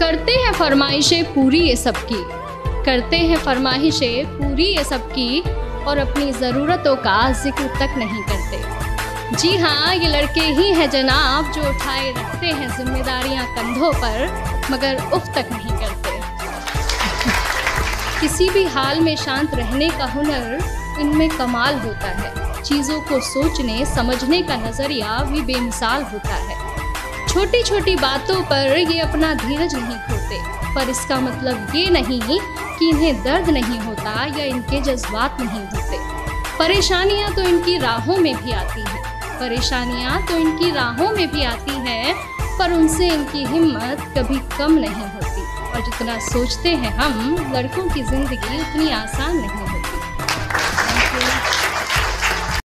करते हैं फरमाइशें पूरी ये सब की, करते हैं फरमाइशें पूरी ये सब की और अपनी ज़रूरतों का जिक्र तक नहीं करते। जी हाँ, ये लड़के ही हैं जनाब जो उठाए रखते हैं जिम्मेदारियां कंधों पर मगर उफ तक नहीं करते। किसी भी हाल में शांत रहने का हुनर इनमें कमाल होता है। चीज़ों को सोचने समझने का नज़रिया भी बेमिसाल होता है। छोटी छोटी बातों पर ये अपना धीरज नहीं खोते, पर इसका मतलब ये नहीं कि इन्हें दर्द नहीं होता या इनके जज्बात नहीं होते। परेशानियां तो इनकी राहों में भी आती हैं, परेशानियां तो इनकी राहों में भी आती हैं, पर उनसे इनकी हिम्मत कभी कम नहीं होती। और जितना सोचते हैं हम, लड़कों की ज़िंदगी उतनी आसान नहीं।